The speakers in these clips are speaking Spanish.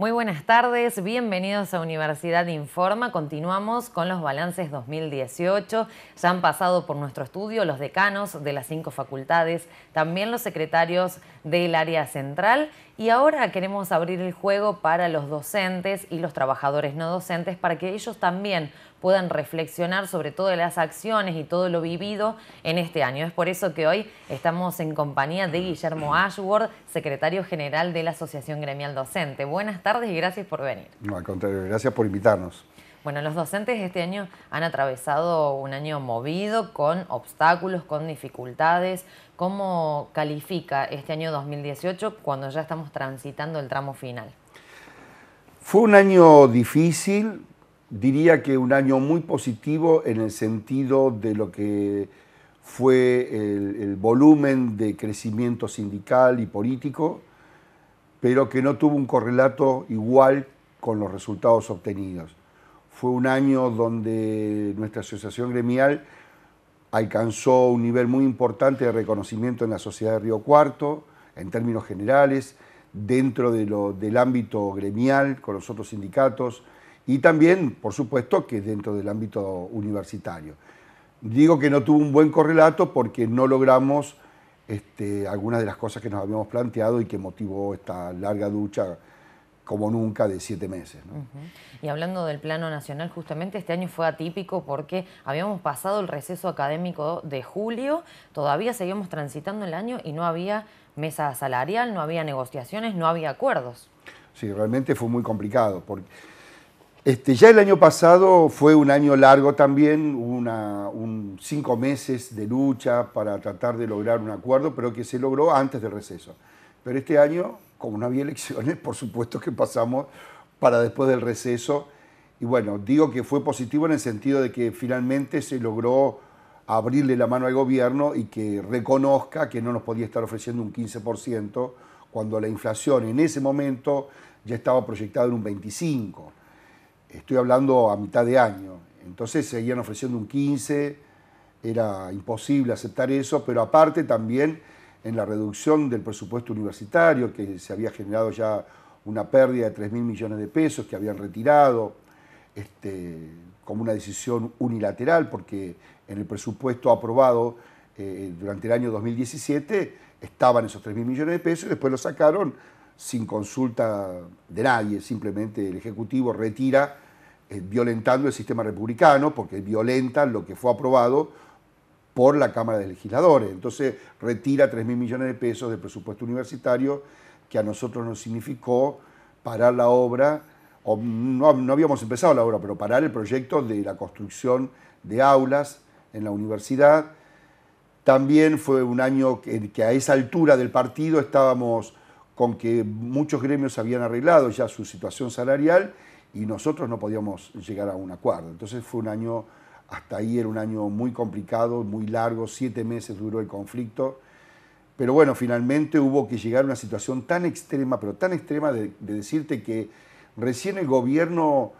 Muy buenas tardes, bienvenidos a Universidad Informa. Continuamos con los balances 2018. Ya han pasado por nuestro estudio los decanos de las 5 facultades, también los secretarios del área central. Y ahora queremos abrir el juego para los docentes y los trabajadores no docentes para que ellos también puedan reflexionar sobre todas las acciones y todo lo vivido en este año. Es por eso que hoy estamos en compañía de Guillermo Ashworth, secretario general de la Asociación Gremial Docente. Buenas tardes y gracias por venir. No, al contrario, gracias por invitarnos. Bueno, los docentes este año han atravesado un año movido, con obstáculos, con dificultades. ¿Cómo califica este año 2018 cuando ya estamos transitando el tramo final? Fue un año difícil, diría que un año muy positivo en el sentido de lo que fue el volumen de crecimiento sindical y político, pero que no tuvo un correlato igual con los resultados obtenidos. Fue un año donde nuestra asociación gremial alcanzó un nivel muy importante de reconocimiento en la sociedad de Río Cuarto, en términos generales, dentro del ámbito gremial, con los otros sindicatos, y también, por supuesto, que dentro del ámbito universitario. Digo que no tuvo un buen correlato porque no logramos algunas de las cosas que nos habíamos planteado y que motivó esta larga ducha como nunca de 7 meses, ¿no? Y hablando del plano nacional, justamente este año fue atípico porque habíamos pasado el receso académico de julio, todavía seguíamos transitando el año y no había mesa salarial, no había negociaciones, no había acuerdos. Sí, realmente fue muy complicado porque ya el año pasado fue un año largo también, 5 meses de lucha para tratar de lograr un acuerdo, pero que se logró antes del receso. Pero este año, como no había elecciones, por supuesto que pasamos para después del receso. Y bueno, digo que fue positivo en el sentido de que finalmente se logró abrirle la mano al gobierno y que reconozca que no nos podía estar ofreciendo un 15% cuando la inflación en ese momento ya estaba proyectada en un 25%. Estoy hablando a mitad de año, entonces seguían ofreciendo un 15%, era imposible aceptar eso, pero aparte también en la reducción del presupuesto universitario, que se había generado ya una pérdida de 3.000 millones de pesos que habían retirado como una decisión unilateral, porque en el presupuesto aprobado durante el año 2017 estaban esos 3.000 millones de pesos y después los sacaron sin consulta de nadie, simplemente el Ejecutivo retira, violentando el sistema republicano, porque violenta lo que fue aprobado por la Cámara de Legisladores. Entonces retira 3.000 millones de pesos del presupuesto universitario, que a nosotros nos significó parar la obra, o no habíamos empezado la obra, pero parar el proyecto de la construcción de aulas en la universidad. También fue un año que a esa altura del partido estábamos con que muchos gremios habían arreglado ya su situación salarial y nosotros no podíamos llegar a un acuerdo. Entonces fue un año, hasta ahí era un año muy complicado, muy largo, 7 meses duró el conflicto, pero bueno, finalmente hubo que llegar a una situación tan extrema, pero tan extrema de decirte que recién el gobierno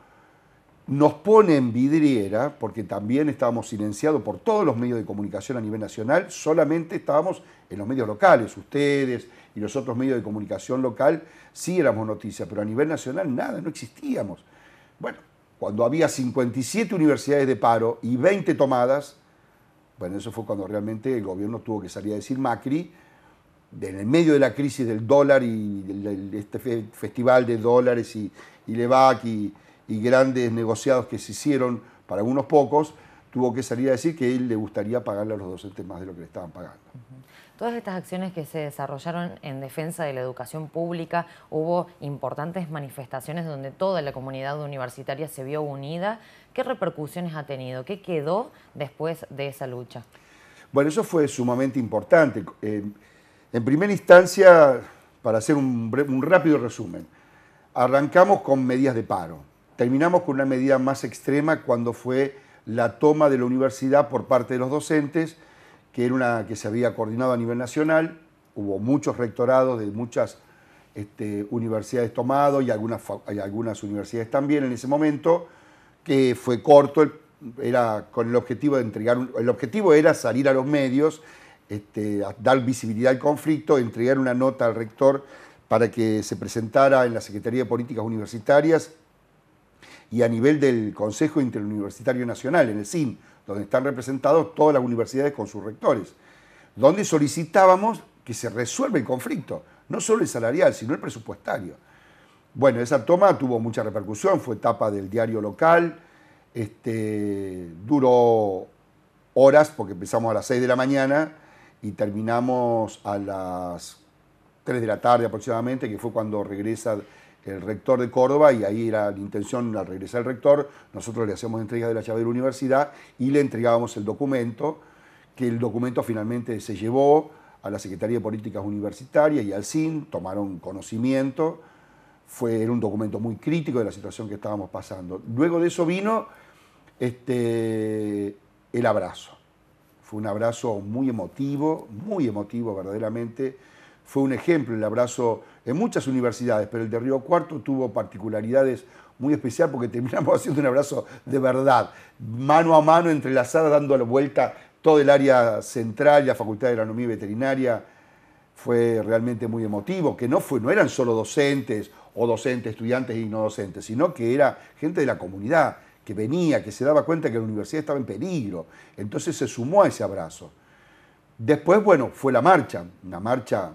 nos pone en vidriera, porque también estábamos silenciados por todos los medios de comunicación a nivel nacional, solamente estábamos en los medios locales, ustedes y los otros medios de comunicación local sí éramos noticias, pero a nivel nacional nada, no existíamos. Bueno, cuando había 57 universidades de paro y 20 tomadas, bueno, eso fue cuando realmente el gobierno tuvo que salir a decir Macri, en el medio de la crisis del dólar y este festival de dólares y LEVAC y grandes negociados que se hicieron para unos pocos, tuvo que salir a decir que él le gustaría pagarle a los docentes más de lo que le estaban pagando. Todas estas acciones que se desarrollaron en defensa de la educación pública, hubo importantes manifestaciones donde toda la comunidad universitaria se vio unida. ¿Qué repercusiones ha tenido? ¿Qué quedó después de esa lucha? Bueno, eso fue sumamente importante. En primera instancia, para hacer un rápido resumen, arrancamos con medidas de paro. Terminamos con una medida más extrema cuando fue la toma de la universidad por parte de los docentes, que era una que se había coordinado a nivel nacional. Hubo muchos rectorados de muchas universidades tomados y algunas universidades también en ese momento, que fue corto, era con el objetivo de entregar, el objetivo era salir a los medios, a dar visibilidad al conflicto, entregar una nota al rector para que se presentara en la Secretaría de Políticas Universitarias y a nivel del Consejo Interuniversitario Nacional, en el CIN, donde están representados todas las universidades con sus rectores, donde solicitábamos que se resuelva el conflicto, no solo el salarial, sino el presupuestario. Bueno, esa toma tuvo mucha repercusión, fue tapa del diario local, duró horas, porque empezamos a las 6 de la mañana y terminamos a las 3 de la tarde aproximadamente, que fue cuando regresa el rector de Córdoba, y ahí era la intención, al regresar el rector, nosotros le hacíamos entrega de la llave de la universidad y le entregábamos el documento, que el documento finalmente se llevó a la Secretaría de Políticas Universitarias y al CIN, tomaron conocimiento, era un documento muy crítico de la situación que estábamos pasando. Luego de eso vino el abrazo. Fue un abrazo muy emotivo verdaderamente. Fue un ejemplo el abrazo en muchas universidades, pero el de Río Cuarto tuvo particularidades muy especiales porque terminamos haciendo un abrazo de verdad, mano a mano, entrelazada, dando la vuelta todo el área central, la Facultad de Agronomía y Veterinaria. Fue realmente muy emotivo, que no eran solo docentes o docentes, estudiantes y no docentes, sino que era gente de la comunidad que venía, que se daba cuenta que la universidad estaba en peligro. Entonces se sumó a ese abrazo. Después, bueno, fue la marcha, una marcha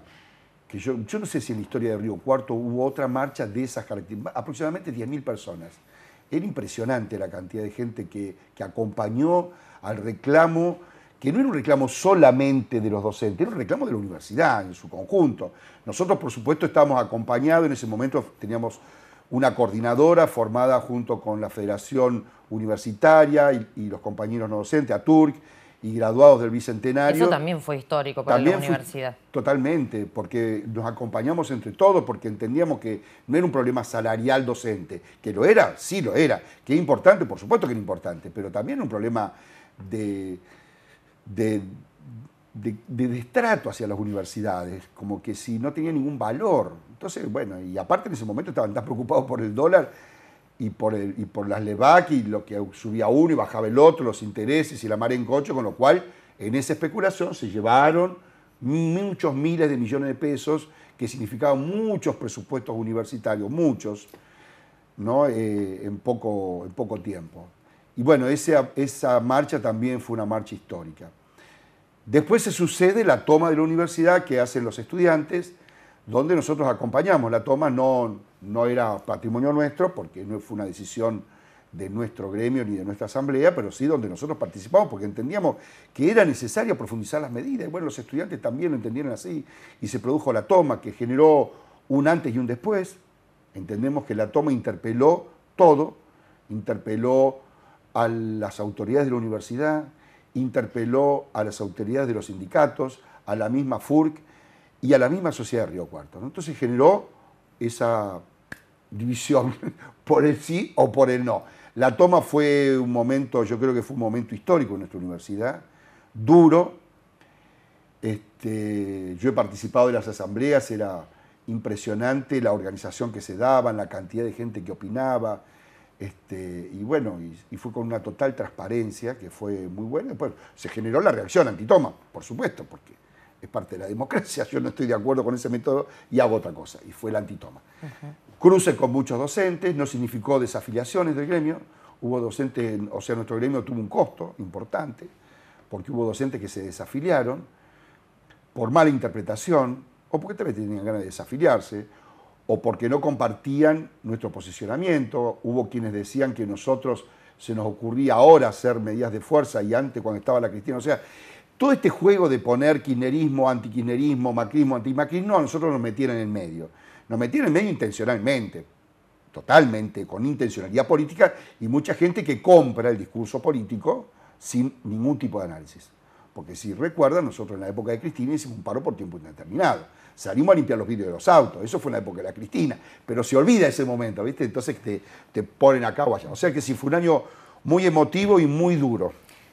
que yo no sé si en la historia de Río Cuarto hubo otra marcha de esas características, aproximadamente 10.000 personas. Era impresionante la cantidad de gente que acompañó al reclamo, que no era un reclamo solamente de los docentes, era un reclamo de la universidad en su conjunto. Nosotros, por supuesto, estábamos acompañados, en ese momento teníamos una coordinadora formada junto con la Federación Universitaria y los compañeros no docentes, a Turc, y graduados del Bicentenario. Eso también fue histórico para la universidad. Totalmente, porque nos acompañamos entre todos, porque entendíamos que no era un problema salarial docente, que lo era, sí lo era, que es importante, por supuesto que era importante, pero también un problema de destrato hacia las universidades, como que si no tenía ningún valor. Entonces, bueno, y aparte en ese momento estaban tan preocupados por el dólar y por las LEVAC y lo que subía uno y bajaba el otro, los intereses y la mar en coche, con lo cual en esa especulación se llevaron muchos miles de millones de pesos que significaban muchos presupuestos universitarios, muchos, ¿no? En poco tiempo. Y bueno, esa marcha también fue una marcha histórica. Después se sucede la toma de la universidad que hacen los estudiantes, donde nosotros acompañamos. La toma no era patrimonio nuestro, porque no fue una decisión de nuestro gremio ni de nuestra asamblea, pero sí donde nosotros participamos, porque entendíamos que era necesario profundizar las medidas. Y bueno, los estudiantes también lo entendieron así, y se produjo la toma, que generó un antes y un después. Entendemos que la toma interpeló todo, interpeló a las autoridades de la universidad, interpeló a las autoridades de los sindicatos, a la misma FURC y a la misma sociedad de Río Cuarto, ¿no? Entonces generó esa división por el sí o por el no. La toma fue un momento, yo creo que fue un momento histórico en nuestra universidad, duro. Yo he participado de las asambleas, era impresionante la organización que se daban, la cantidad de gente que opinaba. Y bueno, y fue con una total transparencia que fue muy buena. Después se generó la reacción antitoma, por supuesto, porque es parte de la democracia. Yo no estoy de acuerdo con ese método y hago otra cosa, y fue el antitoma. Cruce con muchos docentes, no significó desafiliaciones del gremio. Hubo docentes, o sea, nuestro gremio tuvo un costo importante, porque hubo docentes que se desafiliaron por mala interpretación, o porque tal vez tenían ganas de desafiliarse, o porque no compartían nuestro posicionamiento. Hubo quienes decían que nosotros se nos ocurría ahora hacer medidas de fuerza y antes cuando estaba la Cristina. O sea, todo este juego de poner kirchnerismo, antikirchnerismo, macrismo, antimacrismo, no, a nosotros nos metieron en el medio. Nos metieron en el medio intencionalmente, totalmente, con intencionalidad política, y mucha gente que compra el discurso político sin ningún tipo de análisis. Porque si recuerdan, nosotros en la época de Cristina hicimos un paro por tiempo indeterminado. Salimos a limpiar los vidrios de los autos. Eso fue en la época de la Cristina. Pero se olvida ese momento, ¿viste? Entonces te ponen acá o allá. O sea que sí, fue un año muy emotivo y muy duro.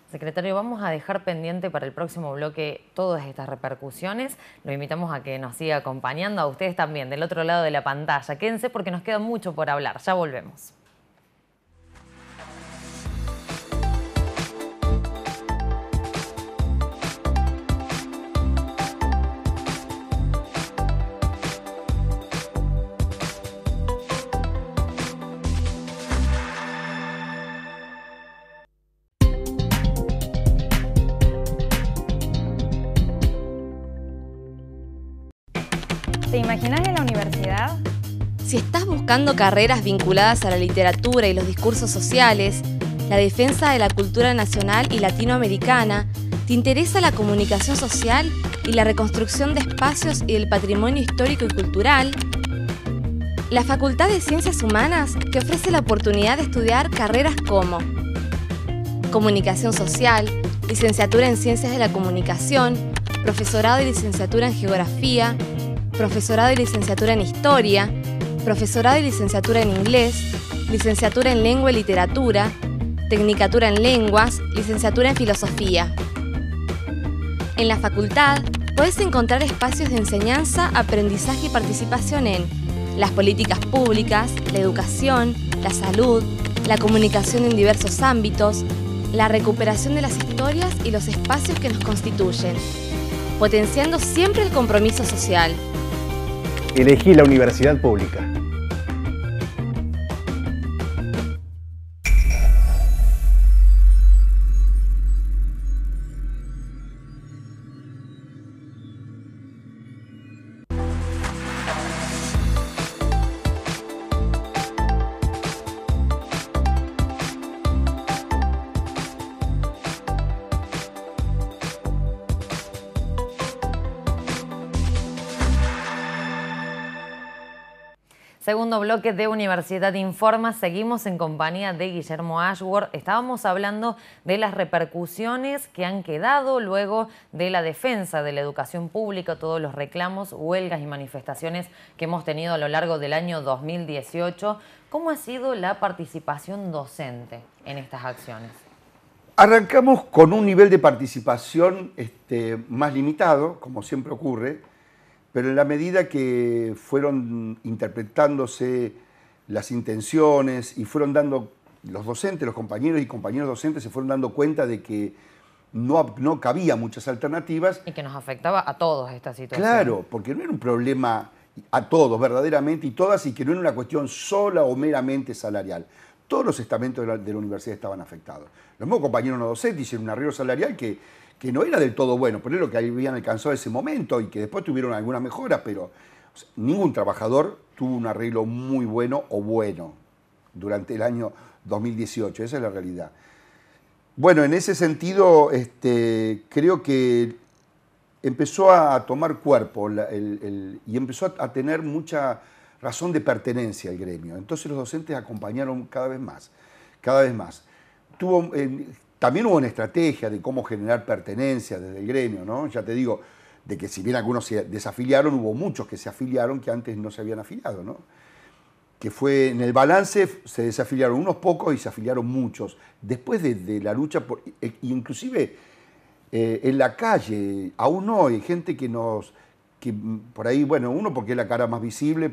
Secretario, vamos a dejar pendiente para el próximo bloque todas estas repercusiones. Lo invitamos a que nos siga acompañando, a ustedes también, del otro lado de la pantalla. Quédense porque nos queda mucho por hablar. Ya volvemos. ¿Te imaginas en la universidad? Si estás buscando carreras vinculadas a la literatura y los discursos sociales, la defensa de la cultura nacional y latinoamericana, ¿te interesa la comunicación social y la reconstrucción de espacios y del patrimonio histórico y cultural? La Facultad de Ciencias Humanas te ofrece la oportunidad de estudiar carreras como Comunicación Social, Licenciatura en Ciencias de la Comunicación, Profesorado y Licenciatura en Geografía, Profesorado y Licenciatura en Historia, Profesorado y Licenciatura en Inglés, Licenciatura en Lengua y Literatura, Tecnicatura en Lenguas, Licenciatura en Filosofía. En la facultad podés encontrar espacios de enseñanza, aprendizaje y participación en las políticas públicas, la educación, la salud, la comunicación en diversos ámbitos, la recuperación de las historias y los espacios que nos constituyen, potenciando siempre el compromiso social. Elegí la universidad pública. Segundo bloque de Universidad Informa, seguimos en compañía de Guillermo Ashworth. Estábamos hablando de las repercusiones que han quedado luego de la defensa de la educación pública, todos los reclamos, huelgas y manifestaciones que hemos tenido a lo largo del año 2018. ¿Cómo ha sido la participación docente en estas acciones? Arrancamos con un nivel de participación más limitado, como siempre ocurre, pero en la medida que fueron interpretándose las intenciones y fueron dando, los docentes, los compañeros y compañeras docentes se fueron dando cuenta de que no cabía muchas alternativas. Y que nos afectaba a todos esta situación. Claro, porque no era un problema a todos, verdaderamente, y todas, y que no era una cuestión sola o meramente salarial. Todos los estamentos de la universidad estaban afectados. Los mismos compañeros no docentes hicieron un arreglo salarial que no era del todo bueno, pero es lo que habían alcanzado ese momento y que después tuvieron algunas mejoras, pero o sea, ningún trabajador tuvo un arreglo muy bueno o bueno durante el año 2018, esa es la realidad. Bueno, en ese sentido creo que empezó a tomar cuerpo y empezó a tener mucha razón de pertenencia al gremio, entonces los docentes acompañaron cada vez más, También hubo una estrategia de cómo generar pertenencia desde el gremio, ¿no? Ya te digo, de que si bien algunos se desafiliaron, hubo muchos que se afiliaron que antes no se habían afiliado, ¿no? Que fue, en el balance se desafiliaron unos pocos y se afiliaron muchos. Después de la lucha, inclusive en la calle, aún hoy, hay gente que por ahí, bueno, uno porque es la cara más visible,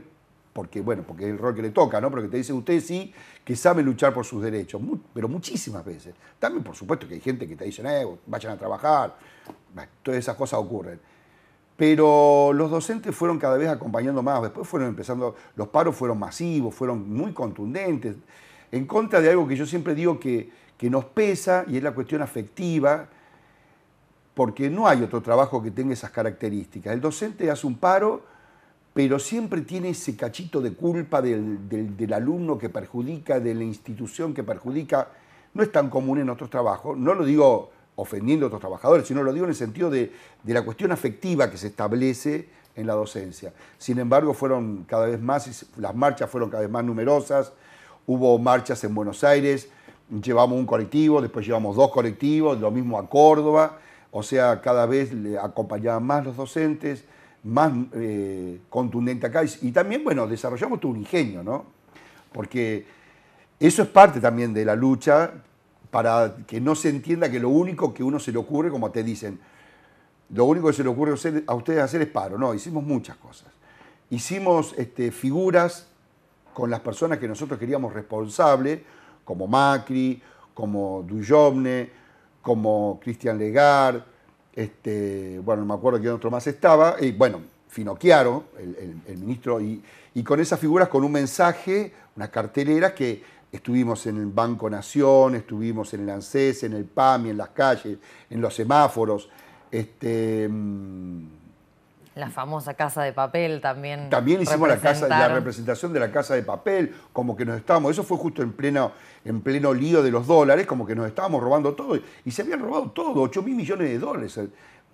porque es el rol que le toca, ¿no? Porque te dicen, ustedes sí que saben luchar por sus derechos, pero muchísimas veces. También, por supuesto, que hay gente que te dicen, vayan a trabajar, bueno, todas esas cosas ocurren. Pero los docentes fueron cada vez acompañando más, después fueron empezando, los paros fueron masivos, fueron muy contundentes, en contra de algo que yo siempre digo que nos pesa, y es la cuestión afectiva, porque no hay otro trabajo que tenga esas características. El docente hace un paro, pero siempre tiene ese cachito de culpa del alumno que perjudica, de la institución que perjudica. No es tan común en otros trabajos, no lo digo ofendiendo a otros trabajadores, sino lo digo en el sentido de la cuestión afectiva que se establece en la docencia. Sin embargo, fueron cada vez más, las marchas fueron cada vez más numerosas, hubo marchas en Buenos Aires, llevamos un colectivo, después llevamos dos colectivos, lo mismo a Córdoba, o sea, cada vez le acompañaban más los docentes, más contundente acá. Y también, bueno, desarrollamos todo un ingenio, ¿no? Porque eso es parte también de la lucha para que no se entienda que lo único que uno se le ocurre, como te dicen, lo único que se le ocurre a ustedes hacer es paro. No, hicimos muchas cosas. Hicimos figuras con las personas que nosotros queríamos responsables, como Macri, como Dujovne, como Cristian Legard, bueno, no me acuerdo quién otro más estaba, y bueno, Finocchiaro, el ministro, y con esas figuras, con un mensaje, unas carteleras que estuvimos en el Banco Nación, estuvimos en el ANSES, en el PAMI, en las calles, en los semáforos, La famosa Casa de Papel también. También hicimos la representación de la Casa de Papel, como que nos estábamos, eso fue justo en pleno lío de los dólares, como que nos estábamos robando todo. Y se habían robado todo, 8.000 millones de dólares.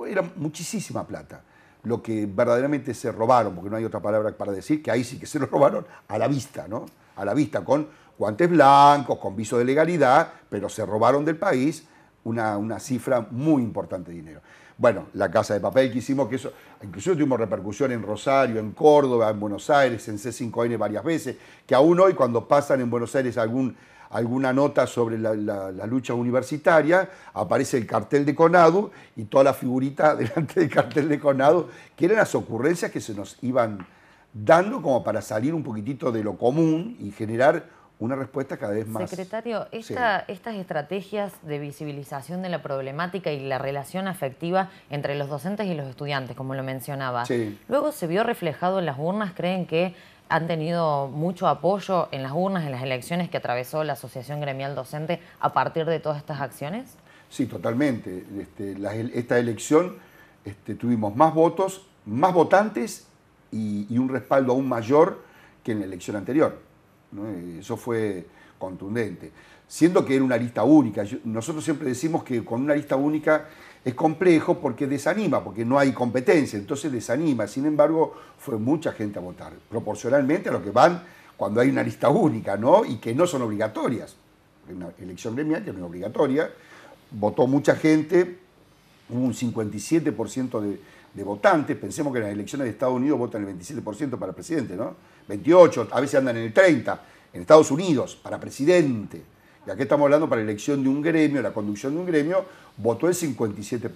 Era muchísima plata. Lo que verdaderamente se robaron, porque no hay otra palabra para decir, que ahí sí que se lo robaron a la vista, ¿no? A la vista, con guantes blancos, con viso de legalidad, pero se robaron del país una cifra muy importante de dinero. Bueno, la Casa de Papel que hicimos, que eso, inclusive tuvimos repercusión en Rosario, en Córdoba, en Buenos Aires, en C5N varias veces, que aún hoy cuando pasan en Buenos Aires alguna nota sobre la lucha universitaria, aparece el cartel de CONADU y toda la figurita delante del cartel de CONADU, que eran las ocurrencias que se nos iban dando como para salir un poquitito de lo común y generar una respuesta cada vez más. Secretario, estas estrategias de visibilización de la problemática y la relación afectiva entre los docentes y los estudiantes, como lo mencionaba, sí, luego se vio reflejado en las urnas. ¿Creen que han tenido mucho apoyo en las urnas, en las elecciones que atravesó la Asociación Gremial Docente a partir de todas estas acciones? Sí, totalmente. Esta elección tuvimos más votos, más votantes y un respaldo aún mayor que en la elección anterior, ¿no? Eso fue contundente. Siendo que era una lista única. Nosotros siempre decimos que con una lista única es complejo porque desanima, porque no hay competencia, entonces desanima. Sin embargo, fue mucha gente a votar, proporcionalmente a lo que van cuando hay una lista única, ¿no? Y que no son obligatorias. Una elección gremial que no es obligatoria. Votó mucha gente, hubo un 57% de votantes. Pensemos que en las elecciones de Estados Unidos votan el 27% para presidente, ¿no? 28, a veces andan en el 30, en Estados Unidos, para presidente. Y aquí estamos hablando para la elección de un gremio, la conducción de un gremio, votó el 57%.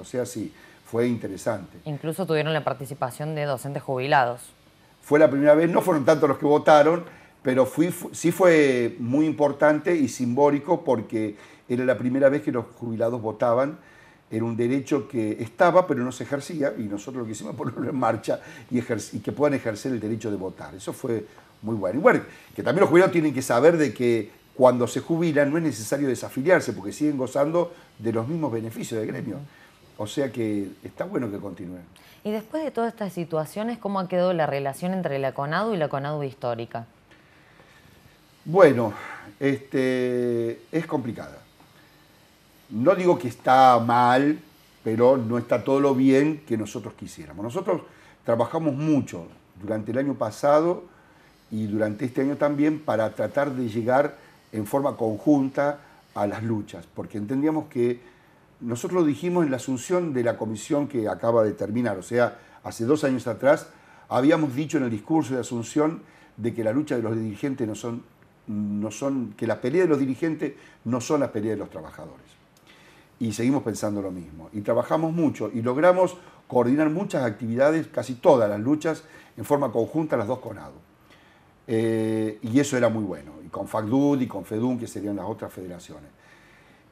O sea, sí, fue interesante. Incluso tuvieron la participación de docentes jubilados. Fue la primera vez, no fueron tantos los que votaron, pero sí fue muy importante y simbólico porque era la primera vez que los jubilados votaban. Era un derecho que estaba, pero no se ejercía, y nosotros lo que hicimos es ponerlo en marcha y que puedan ejercer el derecho de votar. Eso fue muy bueno. Y bueno, que también los jubilados tienen que saber de que cuando se jubilan no es necesario desafiliarse, porque siguen gozando de los mismos beneficios del gremio. O sea que está bueno que continúen. Y después de todas estas situaciones, ¿cómo ha quedado la relación entre la CONADU y la CONADU histórica? Bueno, es complicada. No digo que está mal, pero no está todo lo bien que nosotros quisiéramos. Nosotros trabajamos mucho durante el año pasado y durante este año también para tratar de llegar en forma conjunta a las luchas, porque entendíamos que nosotros lo dijimos en la asunción de la comisión que acaba de terminar, o sea, hace 2 años atrás, habíamos dicho en el discurso de asunción de que la lucha de los dirigentes que la pelea de los dirigentes no son la pelea de los trabajadores. Y seguimos pensando lo mismo. Y trabajamos mucho y logramos coordinar muchas actividades, casi todas las luchas, en forma conjunta las dos CONADU. Y eso era muy bueno. Y con FACDUD y con FEDUN, que serían las otras federaciones.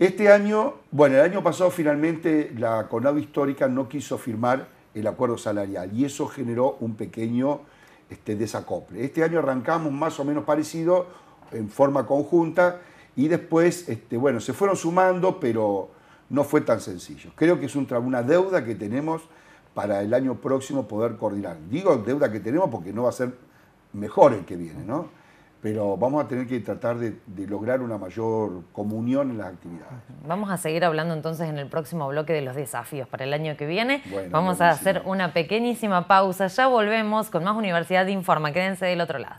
Este año, bueno, el año pasado finalmente la CONADU histórica no quiso firmar el acuerdo salarial y eso generó un pequeño desacople. Este año arrancamos más o menos parecido, en forma conjunta, y después, bueno, se fueron sumando, pero no fue tan sencillo. Creo que es una deuda que tenemos para el año próximo poder coordinar. Digo deuda que tenemos porque no va a ser mejor el que viene, ¿no? Pero vamos a tener que tratar de lograr una mayor comunión en las actividades. Vamos a seguir hablando entonces en el próximo bloque de los desafíos para el año que viene. Bueno, vamos a hacer una pequeñísima pausa. Ya volvemos con más Universidad Informa. Quédense del otro lado.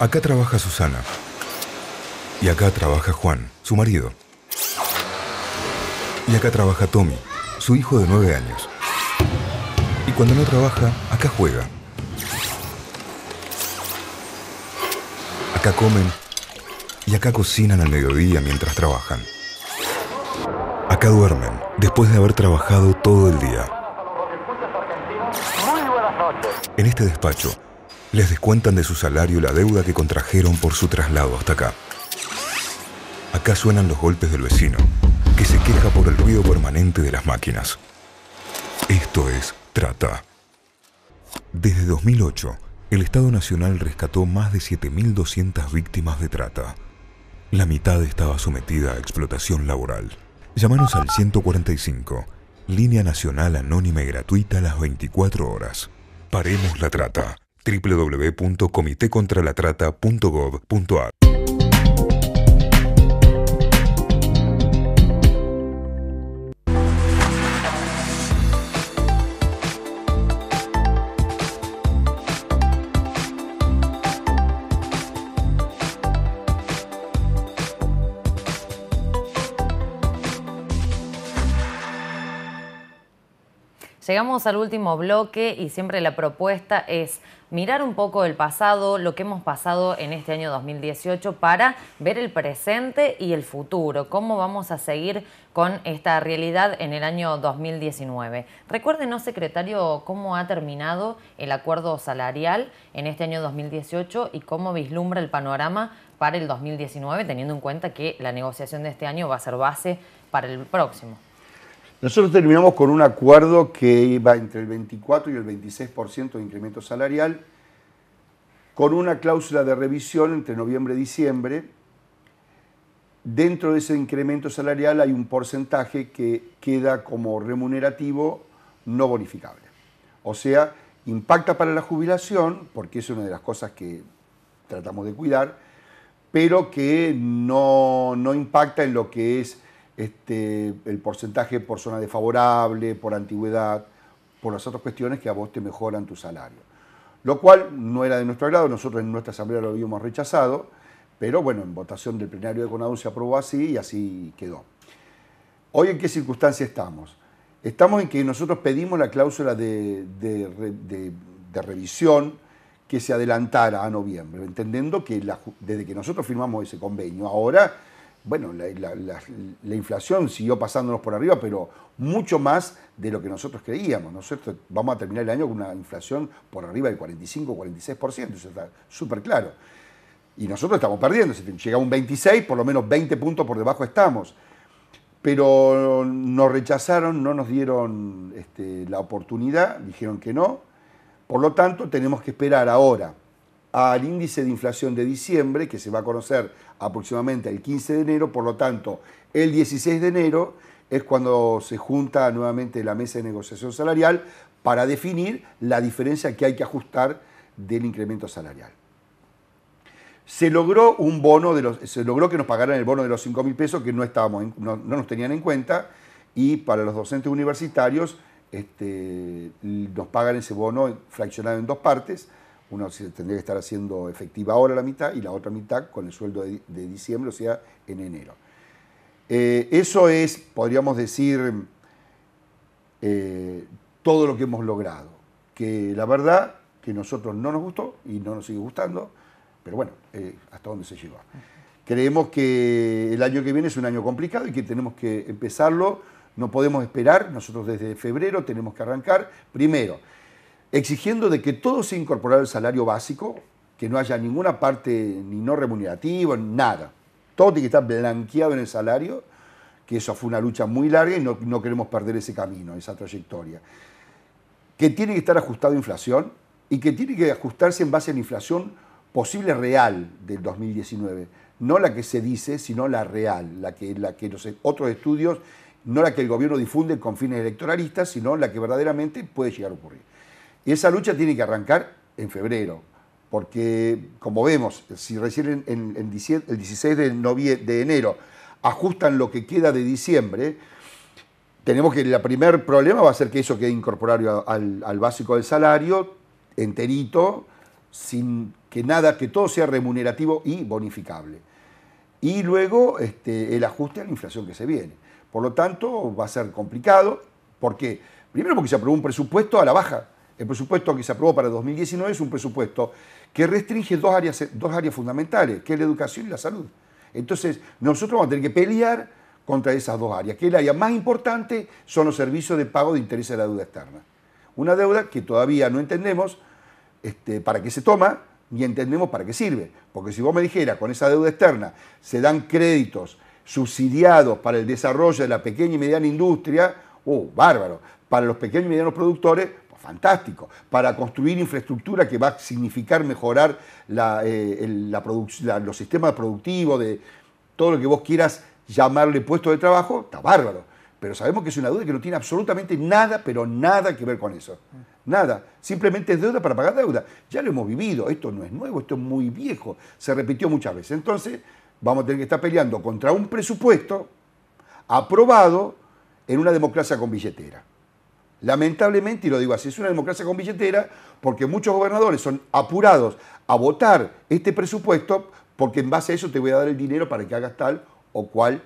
Acá trabaja Susana. Y acá trabaja Juan, su marido. Y acá trabaja Tommy, su hijo de 9 años. Y cuando no trabaja, acá juega. Acá comen. Y acá cocinan al mediodía mientras trabajan. Acá duermen, después de haber trabajado todo el día. En este despacho les descuentan de su salario la deuda que contrajeron por su traslado hasta acá. Acá suenan los golpes del vecino, que se queja por el ruido permanente de las máquinas. Esto es trata. Desde 2008, el Estado Nacional rescató más de 7.200 víctimas de trata. La mitad estaba sometida a explotación laboral. Llámanos al 145, línea nacional anónima y gratuita a las 24 horas. Paremos la trata. www.comitecontralatrata.gov.ar. Llegamos al último bloque y siempre la propuesta es mirar un poco el pasado, lo que hemos pasado en este año 2018 para ver el presente y el futuro, cómo vamos a seguir con esta realidad en el año 2019. Recuérdenos, secretario, cómo ha terminado el acuerdo salarial en este año 2018 y cómo vislumbra el panorama para el 2019, teniendo en cuenta que la negociación de este año va a ser base para el próximo. Nosotros terminamos con un acuerdo que iba entre el 24 y el 26% de incremento salarial, con una cláusula de revisión entre noviembre y diciembre. Dentro de ese incremento salarial hay un porcentaje que queda como remunerativo no bonificable. O sea, impacta para la jubilación, porque es una de las cosas que tratamos de cuidar, pero que no impacta en lo que es el porcentaje por zona desfavorable, por antigüedad, por las otras cuestiones que a vos te mejoran tu salario. Lo cual no era de nuestro agrado, nosotros en nuestra asamblea lo habíamos rechazado, pero bueno, en votación del plenario de CONADU se aprobó así y así quedó. Hoy, ¿en qué circunstancia estamos? Estamos en que nosotros pedimos la cláusula de revisión que se adelantara a noviembre, entendiendo que desde que nosotros firmamos ese convenio, ahora... Bueno, la inflación siguió pasándonos por arriba, pero mucho más de lo que nosotros creíamos, ¿no es cierto? Vamos a terminar el año con una inflación por arriba del 45, 46%, eso está súper claro. Y nosotros estamos perdiendo, si llega a un 26, por lo menos 20 puntos por debajo estamos. Pero nos rechazaron, no nos dieron la oportunidad, dijeron que no. Por lo tanto, tenemos que esperar ahora al índice de inflación de diciembre, que se va a conocer aproximadamente el 15 de enero, por lo tanto, el 16 de enero es cuando se junta nuevamente la mesa de negociación salarial para definir la diferencia que hay que ajustar del incremento salarial. Se logró un bono, se logró que nos pagaran el bono de los 5.000 pesos que no nos tenían en cuenta, y para los docentes universitarios nos pagan ese bono fraccionado en dos partes. Uno tendría que estar haciendo efectiva ahora la mitad y la otra mitad con el sueldo de diciembre, o sea, en enero. Eso es, podríamos decir, todo lo que hemos logrado. Que la verdad que a nosotros no nos gustó y no nos sigue gustando, pero bueno, hasta dónde se llegó. Creemos que el año que viene es un año complicado y que tenemos que empezarlo. No podemos esperar, nosotros desde febrero tenemos que arrancar. Primero, exigiendo de que todo sea incorporado al salario básico, que no haya ninguna parte ni no remunerativa, nada. Todo tiene que estar blanqueado en el salario, que eso fue una lucha muy larga y no queremos perder ese camino, esa trayectoria. Que tiene que estar ajustado a inflación y que tiene que ajustarse en base a la inflación posible real del 2019. No la que se dice, sino la real, la que los otros estudios, no la que el gobierno difunde con fines electoralistas, sino la que verdaderamente puede llegar a ocurrir. Y esa lucha tiene que arrancar en febrero, porque como vemos, si recién el 16 de enero ajustan lo que queda de diciembre, tenemos que el primer problema va a ser que eso quede incorporado al básico del salario, enterito, sin que nada, que todo sea remunerativo y bonificable. Y luego el ajuste a la inflación que se viene. Por lo tanto, va a ser complicado. ¿Por qué? Primero porque se aprobó un presupuesto a la baja. El presupuesto que se aprobó para 2019 es un presupuesto que restringe dos áreas fundamentales, que es la educación y la salud. Entonces, nosotros vamos a tener que pelear contra esas dos áreas, que el área más importante son los servicios de pago de interés de la deuda externa. Una deuda que todavía no entendemos, para qué se toma y entendemos para qué sirve. Porque si vos me dijeras, con esa deuda externa se dan créditos subsidiados para el desarrollo de la pequeña y mediana industria, ¡oh, bárbaro! Para los pequeños y medianos productores, pues, fantástico. Para construir infraestructura que va a significar mejorar los sistemas productivos, de todo lo que vos quieras llamarle puesto de trabajo, está bárbaro. Pero sabemos que es una deuda que no tiene absolutamente nada, pero nada que ver con eso. Nada. Simplemente es deuda para pagar deuda. Ya lo hemos vivido. Esto no es nuevo, esto es muy viejo. Se repitió muchas veces. Entonces, vamos a tener que estar peleando contra un presupuesto aprobado en una democracia con billetera. Lamentablemente, y lo digo así, es una democracia con billetera porque muchos gobernadores son apurados a votar este presupuesto porque en base a eso te voy a dar el dinero para que hagas tal o cual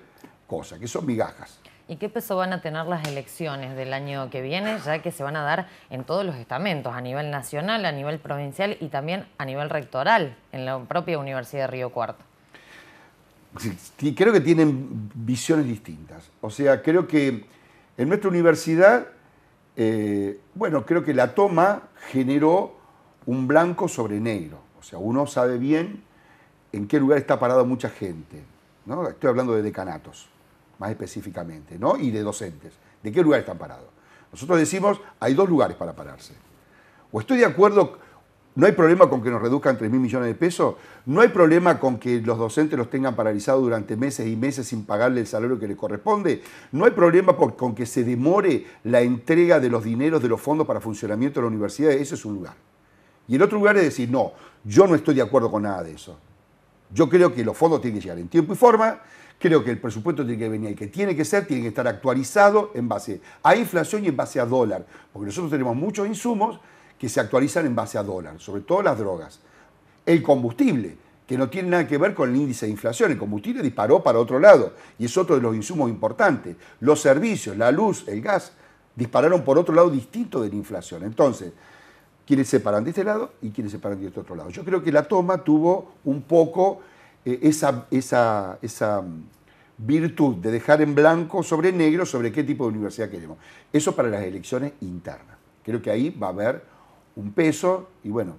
cosa, que son migajas. ¿Y qué peso van a tener las elecciones del año que viene, ya que se van a dar en todos los estamentos, a nivel nacional, a nivel provincial y también a nivel rectoral, en la propia Universidad de Río Cuarto? Creo que tienen visiones distintas. O sea, creo que en nuestra universidad, bueno, creo que la toma generó un blanco sobre negro. O sea, uno sabe bien en qué lugar está parada mucha gente, ¿no? Estoy hablando de decanatos, más específicamente, ¿no? Y de docentes. ¿De qué lugar están parados? Nosotros decimos, hay dos lugares para pararse. O estoy de acuerdo, no hay problema con que nos reduzcan 3.000 millones de pesos, no hay problema con que los docentes los tengan paralizados durante meses y meses sin pagarle el salario que les corresponde, no hay problema con que se demore la entrega de los dineros de los fondos para funcionamiento de la universidad, eso es un lugar. Y el otro lugar es decir, no, yo no estoy de acuerdo con nada de eso. Yo creo que los fondos tienen que llegar en tiempo y forma, creo que el presupuesto tiene que venir, que tiene que ser, tiene que estar actualizado en base a inflación y en base a dólar, porque nosotros tenemos muchos insumos que se actualizan en base a dólar, sobre todo las drogas. El combustible, que no tiene nada que ver con el índice de inflación, el combustible disparó para otro lado y es otro de los insumos importantes. Los servicios, la luz, el gas, dispararon por otro lado distinto de la inflación. Entonces, quienes se paran de este lado y quienes se paran de este otro lado. Yo creo que la toma tuvo un poco esa virtud de dejar en blanco sobre negro sobre qué tipo de universidad queremos. Eso para las elecciones internas. Creo que ahí va a haber un peso y bueno,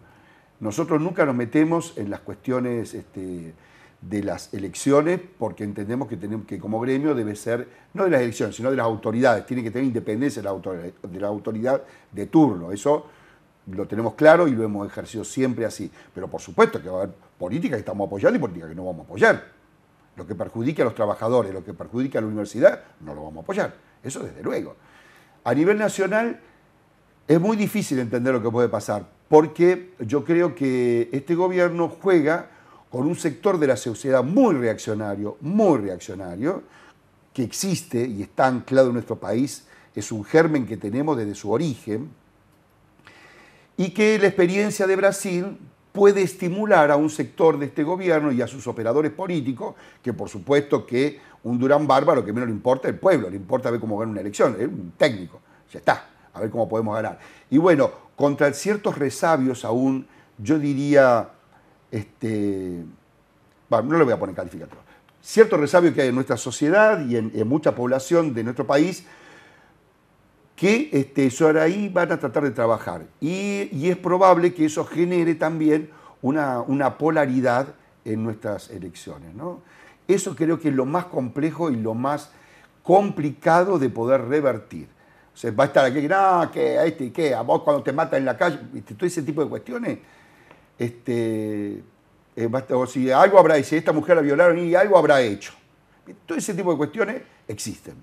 nosotros nunca nos metemos en las cuestiones de las elecciones porque entendemos que como gremio debe ser, no de las elecciones, sino de las autoridades. Tiene que tener independencia de la autoridad de turno. Eso lo tenemos claro y lo hemos ejercido siempre así. Pero por supuesto que va a haber políticas que estamos apoyando y políticas que no vamos a apoyar. Lo que perjudique a los trabajadores, lo que perjudique a la universidad, no lo vamos a apoyar. Eso desde luego. A nivel nacional es muy difícil entender lo que puede pasar porque yo creo que este gobierno juega con un sector de la sociedad muy reaccionario, que existe y está anclado en nuestro país, es un germen que tenemos desde su origen, y que la experiencia de Brasil puede estimular a un sector de este gobierno y a sus operadores políticos, que por supuesto que un Durán bárbaro que menos le importa el pueblo, le importa ver cómo gana una elección, es un técnico, ya está, a ver cómo podemos ganar. Y bueno, contra ciertos resabios aún, yo diría, bueno, no le voy a poner calificativo, ciertos resabios que hay en nuestra sociedad y en mucha población de nuestro país, que sobre ahí van a tratar de trabajar. Y es probable que eso genere también una polaridad en nuestras elecciones, ¿no? Eso creo que es lo más complejo y lo más complicado de poder revertir. O sea, va a estar aquí, no, que a este y que a vos cuando te matan en la calle, todo ese tipo de cuestiones. O si algo habrá, y si esta mujer la violaron y algo habrá hecho. Todo ese tipo de cuestiones existen.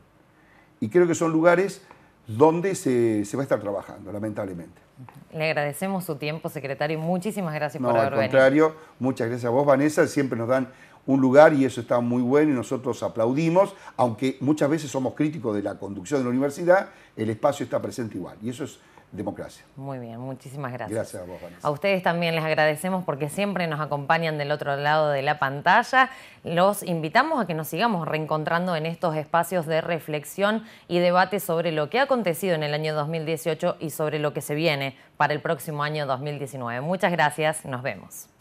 Y creo que son lugares donde se va a estar trabajando, lamentablemente. Le agradecemos su tiempo, secretario, y muchísimas gracias por haber venido. No, al contrario, muchas gracias a vos, Vanessa, siempre nos dan un lugar y eso está muy bueno y nosotros aplaudimos, aunque muchas veces somos críticos de la conducción de la universidad, el espacio está presente igual y eso es democracia. Muy bien, muchísimas gracias. Gracias a vos, Vanessa. A ustedes también les agradecemos porque siempre nos acompañan del otro lado de la pantalla. Los invitamos a que nos sigamos reencontrando en estos espacios de reflexión y debate sobre lo que ha acontecido en el año 2018 y sobre lo que se viene para el próximo año 2019. Muchas gracias, nos vemos.